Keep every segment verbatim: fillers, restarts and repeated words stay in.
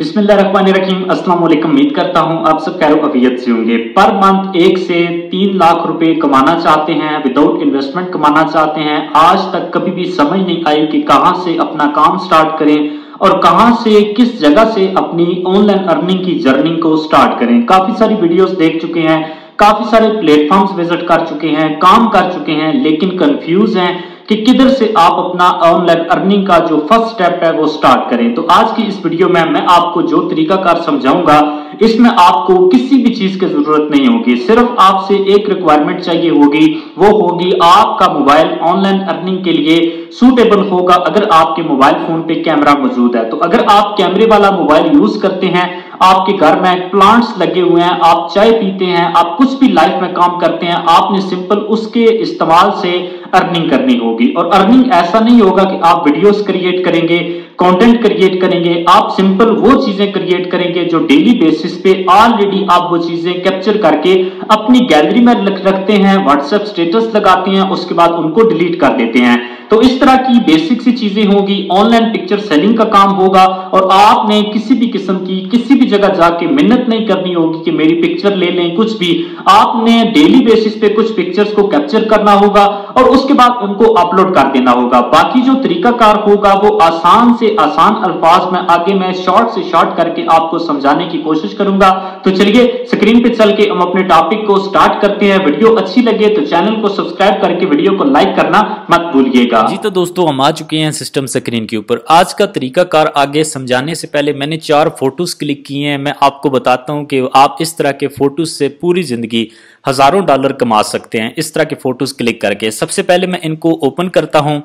बिस्मिल्लाहिर्रहमानिर्रहीम। अस्सलाम वालेकुम। उम्मीद करता हूँ आप सब खैर अफियत से होंगे। पर मंथ एक से तीन लाख रुपए कमाना चाहते हैं, विदाउट इन्वेस्टमेंट कमाना चाहते हैं। आज तक कभी भी समझ नहीं आई कि कहाँ से अपना काम स्टार्ट करें और कहाँ से किस जगह से अपनी ऑनलाइन अर्निंग की जर्नी को स्टार्ट करें। काफी सारी वीडियोस देख चुके हैं, काफी सारे प्लेटफॉर्म्स विजिट कर चुके हैं, काम कर चुके हैं, लेकिन कंफ्यूज हैं कि किधर से आप अपना ऑनलाइन अर्निंग का जो फर्स्ट स्टेप है वो स्टार्ट करें। तो आज की इस वीडियो में मैं आपको जो तरीकाकार समझाऊंगा इसमें आपको किसी भी चीज की जरूरत नहीं होगी। सिर्फ आपसे एक रिक्वायरमेंट चाहिए होगी, वो होगी आपका मोबाइल ऑनलाइन अर्निंग के लिए सूटेबल होगा अगर आपके मोबाइल फोन पे कैमरा मौजूद है। तो अगर आप कैमरे वाला मोबाइल यूज करते हैं, आपके घर में प्लांट्स लगे हुए हैं, आप चाय पीते हैं, आप कुछ भी लाइफ में काम करते हैं, आपने सिंपल उसके इस्तेमाल से अर्निंग करनी होगी। और अर्निंग ऐसा नहीं होगा कि आप वीडियोस क्रिएट करेंगे, कंटेंट क्रिएट करेंगे। आप सिंपल वो चीजें क्रिएट करेंगे जो डेली बेसिस पे ऑलरेडी आप वो चीजें कैप्चर करके अपनी गैलरी में रखते हैं, व्हाट्सएप स्टेटस लगाते हैं, उसके बाद उनको डिलीट कर देते हैं। तो इस तरह की बेसिक सी चीजें होगी। ऑनलाइन पिक्चर सेलिंग का काम होगा और आपने किसी भी किस्म की किसी भी जगह जाके मेहनत नहीं करनी होगी कि मेरी पिक्चर ले लें कुछ भी। आपने डेली बेसिस पे कुछ पिक्चर्स को कैप्चर करना होगा और उसके बाद उनको अपलोड कर देना होगा। बाकी जो तरीकाकार होगा वो आसान से आसान अल्फाज में आगे मैं शॉर्ट से शॉर्ट करके आपको समझाने की कोशिश करूंगा। तो चलिए स्क्रीन पे चल के हम अपने टॉपिक को स्टार्ट करते हैं। वीडियो अच्छी लगे तो चैनल को सब्सक्राइब करके वीडियो को लाइक करना मत भूलिएगा। जी तो दोस्तों, हम आ चुके हैं सिस्टम स्क्रीन के ऊपर। आज का तरीकाकार आगे समझाने से पहले मैंने चार फोटोज क्लिक किए हैं। मैं आपको बताता हूं कि आप इस तरह के फोटोज से पूरी जिंदगी हजारों डॉलर कमा सकते हैं इस तरह के फोटोज क्लिक करके। सबसे पहले मैं इनको ओपन करता हूं।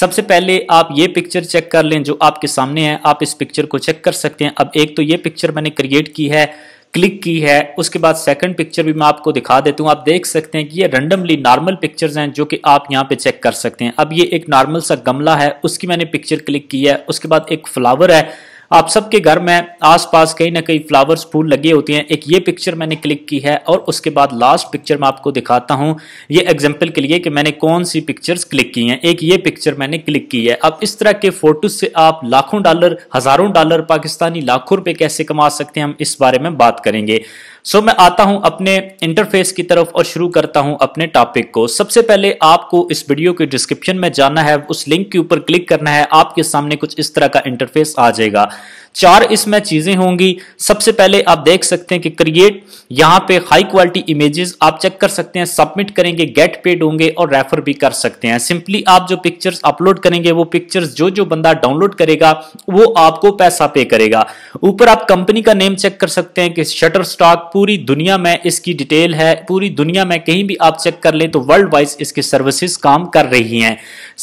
सबसे पहले आप ये पिक्चर चेक कर लें जो आपके सामने है, आप इस पिक्चर को चेक कर सकते हैं। अब एक तो ये पिक्चर मैंने क्रिएट की है, क्लिक की है, उसके बाद सेकंड पिक्चर भी मैं आपको दिखा देता हूँ। आप देख सकते हैं कि ये रैंडमली नॉर्मल पिक्चर्स हैं जो कि आप यहाँ पे चेक कर सकते हैं। अब ये एक नॉर्मल सा गमला है, उसकी मैंने पिक्चर क्लिक की है। उसके बाद एक फ्लावर है, आप सबके घर में आसपास कहीं ना कहीं फ्लावर्स फूल लगे होते हैं। एक ये पिक्चर मैंने क्लिक की है और उसके बाद लास्ट पिक्चर मैं आपको दिखाता हूं ये एग्जांपल के लिए कि मैंने कौन सी पिक्चर्स क्लिक की हैं। एक ये पिक्चर मैंने क्लिक की है। अब इस तरह के फोटोज से आप लाखों डॉलर, हजारों डॉलर, पाकिस्तानी लाखों रुपए कैसे कमा सकते हैं, हम इस बारे में बात करेंगे। सो मैं आता हूं अपने इंटरफेस की तरफ और शुरू करता हूं अपने टॉपिक को। सबसे पहले आपको इस वीडियो के डिस्क्रिप्शन में जाना है, उस लिंक के ऊपर क्लिक करना है, आपके सामने कुछ इस तरह का इंटरफेस आ जाएगा। चार इसमें चीजें होंगी। सबसे पहले आप देख सकते हैं कि क्रिएट, यहां पे हाई क्वालिटी इमेजेस आप चेक कर सकते हैं, सबमिट करेंगे, गेट पेड होंगे और रेफर भी कर सकते हैं। सिंपली आप जो पिक्चर्स अपलोड करेंगे वो पिक्चर्स जो जो बंदा डाउनलोड करेगा वो आपको पैसा पे करेगा। ऊपर आप कंपनी का नेम चेक कर सकते हैं कि शटरस्टॉक, पूरी दुनिया में इसकी डिटेल है, पूरी दुनिया में कहीं भी आप चेक कर लें तो वर्ल्ड वाइज इसकी सर्विसेज काम कर रही हैं।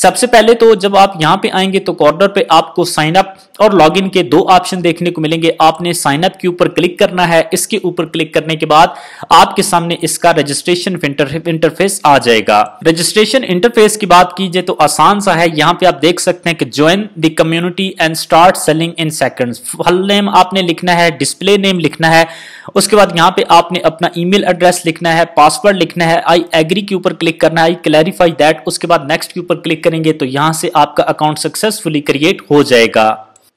सबसे पहले तो जब आप यहाँ पे आएंगे तो कॉर्नर पे आपको साइन अप और लॉग इन के दो ऑप्शन देखने को मिलेंगे। आपने साइन अप के ऊपर क्लिक करना है। इसके ऊपर क्लिक करने के बाद आपके सामने इसका रजिस्ट्रेशन इंटरफेस आ जाएगा। रजिस्ट्रेशन इंटरफेस की बात कीजिए तो आसान सा है। यहाँ पे आप देख सकते हैं कि join the community and start selling in seconds. Full name आपने लिखना है, डिस्प्ले नेम लिखना है, उसके बाद यहाँ पे आपने अपना ईमेल एड्रेस लिखना है, पासवर्ड लिखना है, आई एग्री के ऊपर क्लिक करना है, आई क्लैरिफाई दैट, उसके बाद नेक्स्ट के ऊपर क्लिक करेंगे तो यहाँ से आपका अकाउंट सक्सेसफुली क्रिएट हो जाएगा।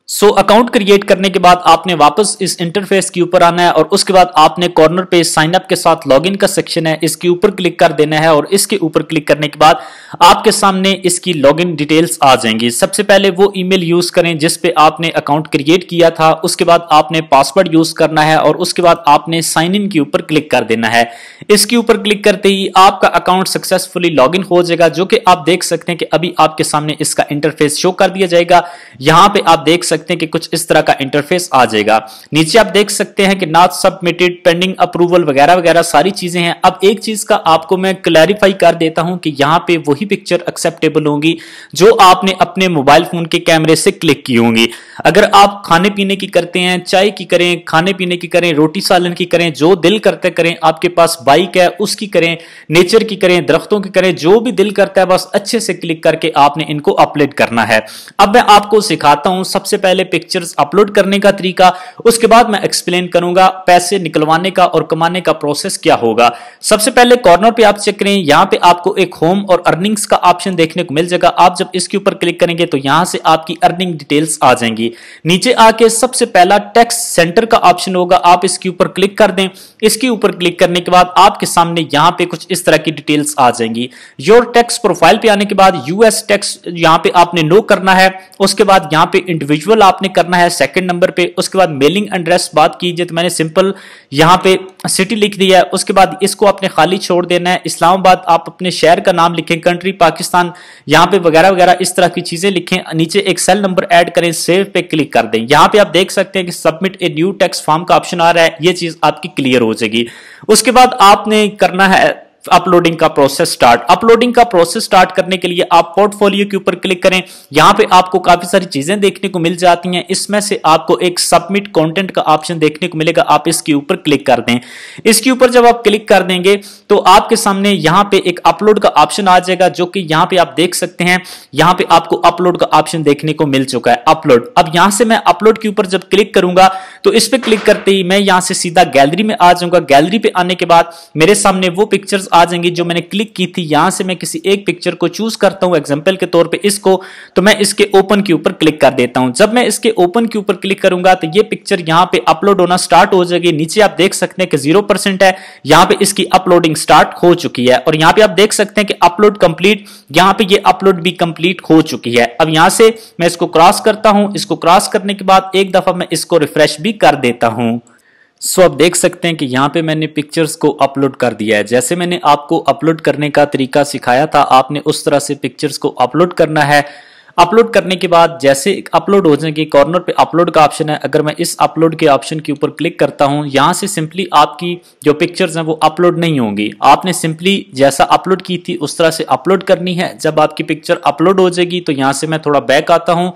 सो अकाउंट क्रिएट करने के बाद आपने वापस इस इंटरफेस के ऊपर आना है और उसके बाद आपने कॉर्नर पे साइन अप के साथ लॉगिन का सेक्शन है, इसके ऊपर क्लिक कर देना है और इसके ऊपर क्लिक करने के बाद आपके सामने इसकी लॉगिन डिटेल्स आ जाएंगी। सबसे पहले वो ईमेल यूज करें जिस पे आपने अकाउंट क्रिएट किया था, उसके बाद आपने पासवर्ड यूज करना है और उसके बाद आपने साइन इन के ऊपर क्लिक कर देना है। इसके ऊपर क्लिक करते ही आपका अकाउंट सक्सेसफुली लॉगिन हो जाएगा, जो कि आप देख सकते हैं कि अभी आपके सामने इसका इंटरफेस शो कर दिया जाएगा। यहाँ पे आप देख सकते हैं कि कुछ इस तरह का इंटरफेस आ जाएगा। नीचे आप देख सकते हैं कि नॉट सबमिटेड, पेंडिंग अप्रूवल वगैरह वगैरह सारी चीजें हैं। अब एक चीज का आपको मैं क्लैरिफाई कर देता हूं कि यहां पे वही पिक्चर एक्सेप्टेबल होंगी जो आपने अपने मोबाइल फोन के कैमरे से क्लिक की होंगी। अगर आप खाने पीने की करते हैं, चाय की करें, खाने पीने की करें, रोटी सालन की करें, जो दिल करते करें, आपके पास बाइक है उसकी करें, नेचर की करें, दरख्तों की करें, जो भी दिल करता है बस अच्छे से क्लिक करके आपने इनको अपलोड करना है। अब मैं आपको सिखाता हूं। सबसे पहले पिक्चर्स अपलोड करने का तरीका, उसके बाद मैं एक्सप्लेन करूंगा पैसे निकलवाने का और कमाने का प्रोसेस क्या होगा। सबसे पहले कॉर्नर पे आप चेक करें, यहां पे आपको एक होम और अर्निंग्स का ऑप्शन देखने को मिल जाएगा। आप जब इसके ऊपर क्लिक करेंगे तो यहां से आपकी अर्निंग डिटेल्स आ जाएंगी। नीचे आके सबसे पहला टैक्स सेंटर का ऑप्शन होगा, आप इसके ऊपर क्लिक कर दें। इसके ऊपर क्लिक करने के बाद आपके सामने यहां पे कुछ इस तरह की डिटेल्स आ जाएंगी। योर टैक्स प्रोफाइल पे आने के बाद यूएस टैक्स यहां पे आपने नो करना है, उसके बाद यहां पे इंडिविजुअल आपने करना है सेकंड नंबर पे। उसके बाद मेलिंग एड्रेस बात कीजिए तो मैंने सिंपल यहां पे सिटी लिख दिया है। उसके बाद इसको आपने खाली छोड़ देना है। इस्लामाबाद आप अपने शहर का नाम लिखें, कंट्री पाकिस्तान यहां पे वगैरह वगैरह इस तरह की चीजें लिखें। नीचे एक सेल नंबर ऐड करें, सेव पे क्लिक कर दें। यहां पे आप देख सकते हैं कि submit a new tax form का ऑप्शन आ रहा है, ये चीज आपकी क्लियर हो जाएगी। उसके बाद आपने करना है अपलोडिंग का प्रोसेस स्टार्ट। अपलोडिंग का प्रोसेस स्टार्ट करने के लिए आप पोर्टफोलियो के ऊपर क्लिक करें, यहां पे आपको काफी सारी चीजें देखने को मिल जाती हैं। इसमें से आपको एक सबमिट कंटेंट का ऑप्शन देखने को मिलेगा, आप इसके ऊपर क्लिक कर दें। इसके ऊपर जब आप क्लिक कर देंगे तो आपके सामने यहां पे एक अपलोड का ऑप्शन आ जाएगा, जो कि यहां पर आप देख सकते हैं। यहां पर आपको अपलोड का ऑप्शन देखने को मिल चुका है, अपलोड। अब यहां से मैं अपलोड के ऊपर जब क्लिक करूंगा तो इस पर क्लिक करते ही मैं यहां से सीधा गैलरी में आ जाऊंगा। गैलरी पे आने के बाद मेरे सामने वो पिक्चर्स आ जाएंगी जो मैंने क्लिक की थी। यहां से मैं किसी एक पिक्चर को चूज करता हूं, एग्जांपल के तौर पे इसको, तो मैं इसके ओपन के ऊपर क्लिक कर देता हूं। जब मैं इसके ओपन के ऊपर क्लिक करूंगा तो ये पिक्चर यहां पे अपलोड होना स्टार्ट हो जाएगी। नीचे आप देख सकते हैं कि ज़ीरो परसेंट है, यहां पे इसकी अपलोडिंग स्टार्ट हो चुकी है और यहां पे आप देख सकते हैं कि अपलोड कंप्लीट, यहां पे ये अपलोड भी कंप्लीट हो चुकी है। अब यहां से मैं इसको क्रॉस करता हूं, इसको क्रॉस करने के बाद एक दफा मैं इसको रिफ्रेश भी कर देता हूं। सो so, आप देख सकते हैं कि यहाँ पे मैंने पिक्चर्स को अपलोड कर दिया है। जैसे मैंने आपको अपलोड करने का तरीका सिखाया था, आपने उस तरह से पिक्चर्स को अपलोड करना है। अपलोड करने के बाद जैसे अपलोड हो जाएंगे, कॉर्नर पे अपलोड का ऑप्शन है। अगर मैं इस अपलोड के ऑप्शन के ऊपर क्लिक करता हूँ, यहाँ से सिंपली आपकी जो पिक्चर्स हैं वो अपलोड नहीं होंगी। आपने सिंपली जैसा अपलोड की थी उस तरह से अपलोड करनी है। जब आपकी पिक्चर अपलोड हो जाएगी तो यहाँ से मैं थोड़ा बैक आता हूँ।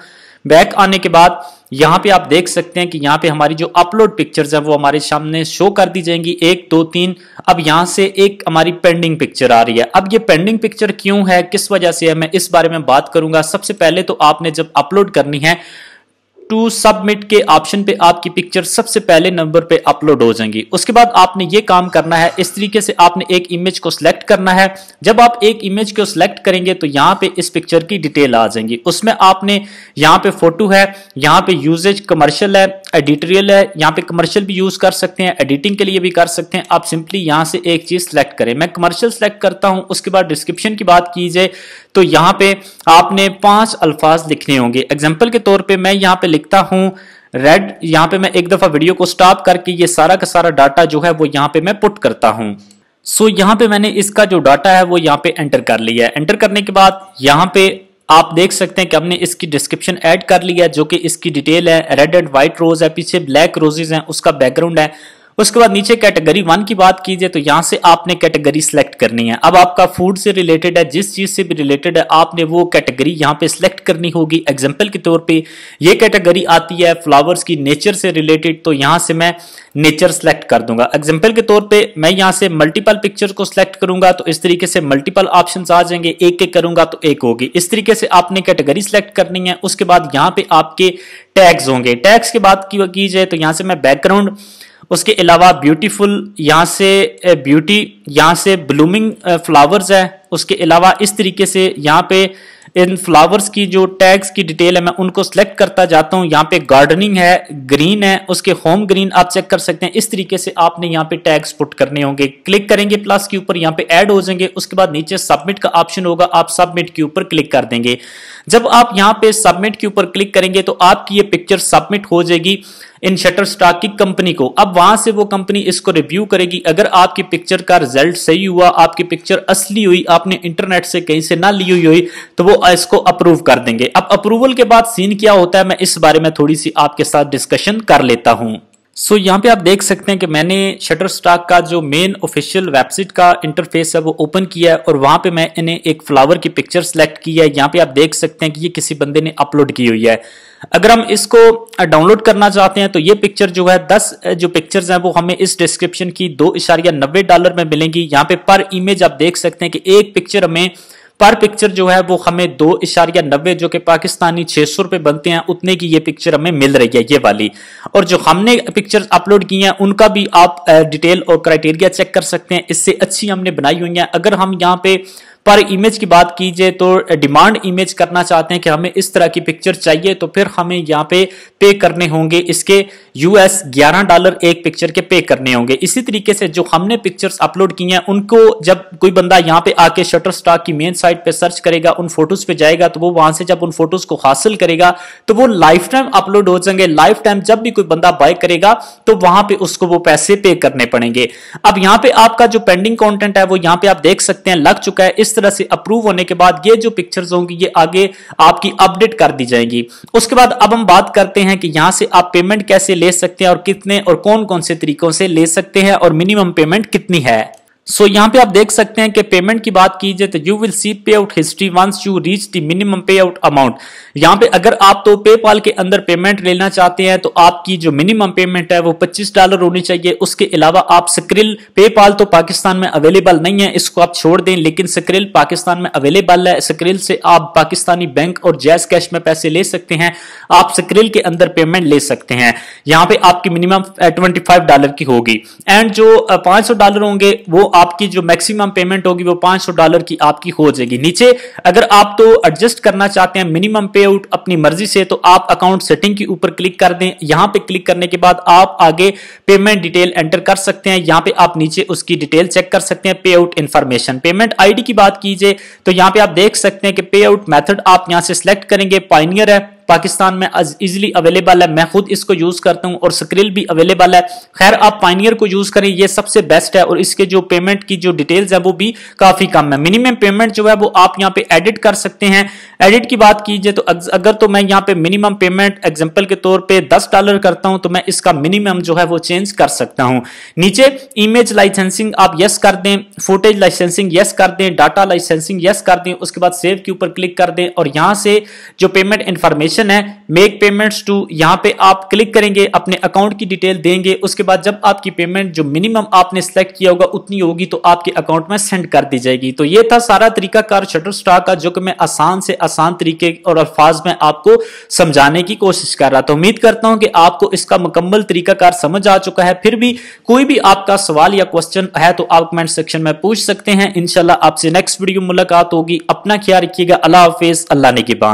बैक आने के बाद यहाँ पे आप देख सकते हैं कि यहाँ पे हमारी जो अपलोड पिक्चर्स है वो हमारे सामने शो कर दी जाएंगी, एक दो तीन। अब यहाँ से एक हमारी पेंडिंग पिक्चर आ रही है। अब ये पेंडिंग पिक्चर क्यों है, किस वजह से है, मैं इस बारे में बात करूंगा। सबसे पहले तो आपने जब अपलोड करनी है, टू सबमिट के ऑप्शन पे आपकी पिक्चर सबसे पहले नंबर पे अपलोड हो जाएंगी। उसके बाद आपने ये काम करना है, इस तरीके से आपने एक इमेज को सिलेक्ट करना है। जब आप एक इमेज को सिलेक्ट करेंगे तो यहाँ पे इस पिक्चर की डिटेल आ जाएंगी। उसमें आपने यहाँ पे फोटो है, यहाँ पे यूजेज कमर्शियल है, एडिटोरियल है। यहाँ पे कमर्शियल भी यूज कर सकते हैं, एडिटिंग के लिए भी कर सकते हैं। आप सिंपली यहाँ से एक चीज सिलेक्ट करें, मैं कमर्शियल सिलेक्ट करता हूँ। उसके बाद डिस्क्रिप्शन की बात कीजिए तो यहाँ पे आपने पांच अल्फाज लिखने होंगे। एग्जाम्पल के तौर पर मैं यहाँ पे लिखता हूं रेड। यहां पे मैं एक दफा वीडियो को स्टॉप करके ये सारा का सारा डाटा जो है वो यहां पे मैं पुट करता हूं। सो यहां पे मैंने इसका जो डाटा है वो यहां पे एंटर कर लिया है। एंटर करने के बाद यहां पे आप देख सकते हैं कि हमने इसकी डिस्क्रिप्शन ऐड कर लिया है, जो कि इसकी डिटेल है। रेड एंड व्हाइट रोज है, पीछे ब्लैक रोजेज हैं, उसका बैकग्राउंड है। उसके बाद नीचे कैटेगरी वन की बात कीजिए तो यहाँ से आपने कैटेगरी सेलेक्ट करनी है। अब आपका फूड से रिलेटेड है, जिस चीज से भी रिलेटेड है आपने वो कैटेगरी यहाँ पे सिलेक्ट करनी होगी। एग्जांपल के तौर पे ये कैटेगरी आती है फ्लावर्स की, नेचर से रिलेटेड, तो यहाँ से मैं नेचर सेलेक्ट कर दूंगा। एग्जांपल के तौर पे मैं यहाँ से मल्टीपल पिक्चर को सिलेक्ट करूंगा तो इस तरीके से मल्टीपल ऑप्शन आ जाएंगे, एक एक करूंगा तो एक होगी। इस तरीके से आपने कैटेगरी सेलेक्ट करनी है। उसके बाद यहाँ पे आपके टैग्स होंगे। टैग्स की बात की जाए तो यहाँ से मैं बैकग्राउंड, उसके अलावा ब्यूटीफुल, यहाँ से ब्यूटी, यहाँ से ब्लूमिंग फ्लावर्स है। उसके अलावा इस तरीके से यहाँ पे इन फ्लावर्स की जो टैग्स की डिटेल है मैं उनको सिलेक्ट करता जाता हूँ। यहाँ पे गार्डनिंग है, ग्रीन है, उसके होम ग्रीन आप चेक कर सकते हैं। इस तरीके से आपने यहाँ पे टैग्स पुट करने होंगे। क्लिक करेंगे प्लस के ऊपर, यहाँ पे ऐड हो जाएंगे। उसके बाद नीचे सबमिट का ऑप्शन होगा, आप सबमिट के ऊपर क्लिक कर देंगे। जब आप यहाँ पे सबमिट के ऊपर क्लिक करेंगे तो आपकी ये पिक्चर सबमिट हो जाएगी इन शटरस्टॉक की कंपनी को। अब वहां से वो कंपनी इसको रिव्यू करेगी। अगर आपकी पिक्चर का रिजल्ट सही हुआ, आपकी पिक्चर असली हुई, आपने इंटरनेट से कहीं से ना ली हुई हुई, तो वो इसको अप्रूव कर देंगे। अब अप्रूवल के बाद सीन क्या होता है, मैं इस बारे में थोड़ी सी आपके साथ डिस्कशन कर लेता हूं। सो so, यहाँ पे आप देख सकते हैं कि मैंने शटरस्टॉक का जो मेन ऑफिशियल वेबसाइट का इंटरफेस है वो ओपन किया है और वहाँ पे मैंने एक फ्लावर की पिक्चर सेलेक्ट की है। यहाँ पे आप देख सकते हैं कि ये किसी बंदे ने अपलोड की हुई है। अगर हम इसको डाउनलोड करना चाहते हैं तो ये पिक्चर जो है दस जो पिक्चर्स हैं वो हमें इस डिस्क्रिप्शन की दो इशारिया नब्बे डॉलर में मिलेंगी। यहाँ पे पर इमेज आप देख सकते हैं कि एक पिक्चर हमें पर पिक्चर जो है वो हमें दो इशारिया नब्बे जो कि पाकिस्तानी छह सौ रुपए बनते हैं उतने की ये पिक्चर हमें मिल रही है ये वाली। और जो हमने पिक्चर्स अपलोड की हैं उनका भी आप डिटेल और क्राइटेरिया चेक कर सकते हैं, इससे अच्छी हमने बनाई हुई हैं। अगर हम यहाँ पे पर इमेज की बात कीजिए तो डिमांड इमेज करना चाहते हैं कि हमें इस तरह की पिक्चर चाहिए, तो फिर हमें यहाँ पे पे करने होंगे इसके यूएस ग्यारह डॉलर एक पिक्चर के पे करने होंगे। इसी तरीके से जो हमने पिक्चर्स अपलोड की हैं उनको जब कोई बंदा यहाँ पे आके शटरस्टॉक की मेन साइट पे सर्च करेगा, उन फोटोज पे जाएगा, तो वो वहां से जब उन फोटोज को हासिल करेगा तो वो लाइफ टाइम अपलोड हो जाएंगे। लाइफ टाइम जब भी कोई बंदा बाय करेगा तो वहां पर उसको वो पैसे पे करने पड़ेंगे। अब यहाँ पे आपका जो पेंडिंग कॉन्टेंट है वो यहाँ पे आप देख सकते हैं लग चुका है। इस तरह से अप्रूव होने के बाद ये जो पिक्चर्स होंगी ये आगे आपकी अपडेट कर दी जाएगी। उसके बाद अब हम बात करते हैं कि यहां से आप पेमेंट कैसे ले सकते हैं और कितने और कौन कौन से तरीकों से ले सकते हैं और मिनिमम पेमेंट कितनी है। सो so, यहाँ पे आप देख सकते हैं कि पेमेंट की बात कीजिए तो you will see pay out history once you reach the minimum pay out amount. यहाँ पे अगर आप तो पेपाल के अंदर पेमेंट लेना चाहते हैं तो आपकी जो मिनिमम पेमेंट है वो पच्चीस डॉलर होनी चाहिए। उसके अलावा आप सक्रिल पेपाल तो पाकिस्तान में अवेलेबल नहीं है, इसको आप छोड़ दें, लेकिन सक्रिल पाकिस्तान में अवेलेबल है। सक्रिल से आप पाकिस्तानी बैंक और जैज कैश में पैसे ले सकते हैं, आप सक्रिल के अंदर पेमेंट ले सकते हैं। यहाँ पे आपकी मिनिमम ट्वेंटी फाइव डॉलर की होगी एंड जो पांच सौ डॉलर होंगे वो आपकी जो मैक्सिमम पेमेंट होगी वो पांच सौ डॉलर की आपकी हो जाएगी। नीचे अगर आप तो एडजस्ट करना चाहते हैं मिनिमम पे आउट अपनी मर्जी से तो आप अकाउंट सेटिंग के ऊपर क्लिक कर दें। यहां पे क्लिक करने के बाद आप आगे पेमेंट डिटेल एंटर कर सकते हैं। यहां पे आप नीचे उसकी डिटेल चेक कर सकते हैं, पे आउट इंफॉर्मेशन। पेमेंट आईडी की बात कीजिए तो यहां पे आप देख सकते हैं कि पे आउट मेथड आप यहां से सिलेक्ट करेंगे। पायनियर है पाकिस्तान में, इजिली अवेलेबल है, मैं खुद इसको यूज करता हूं और सक्रिल भी अवेलेबल है। खैर आप पायनियर को यूज करें, ये सबसे बेस्ट है और इसके जो पेमेंट की जो डिटेल्स है वो भी काफी कम है। मिनिमम पेमेंट जो है वो आप यहाँ पे एडिट कर सकते हैं। एडिट की बात कीजिए तो अगर तो मैं यहाँ पे मिनिमम पेमेंट एग्जाम्पल के तौर पर दस डॉलर करता हूं तो मैं इसका मिनिमम जो है वो चेंज कर सकता हूँ। नीचे इमेज लाइसेंसिंग आप यस कर दें, फुटेज लाइसेंसिंग यस कर दें, डाटा लाइसेंसिंग यस कर दें, उसके बाद सेव के ऊपर क्लिक कर दें और यहाँ से जो पेमेंट इन्फॉर्मेशन है मेक पेमेंट्स टू यहां पे आप क्लिक करेंगे, अपने अकाउंट की डिटेल देंगे। उसके बाद जब आपकी पेमेंट जो मिनिमम आपने सेलेक्ट किया होगा उतनी होगी तो आपके अकाउंट में सेंड कर दी जाएगी। तो ये था सारा तरीका कार शटरस्टॉक का जो कि मैं आसान से आसान तरीके और अल्फाज में आपको समझाने की कोशिश कर रहा था। उम्मीद करता हूं कि आपको इसका मुकम्मल तरीकाकार समझ आ चुका है। फिर भी कोई भी आपका सवाल या क्वेश्चन है तो आप कमेंट सेक्शन में पूछ सकते हैं। इंशाल्लाह आपसे नेक्स्ट वीडियो मुलाकात होगी। अपना ख्याल रखिएगा। अल्लाह हाफिज, अल्लाह नेकीबान।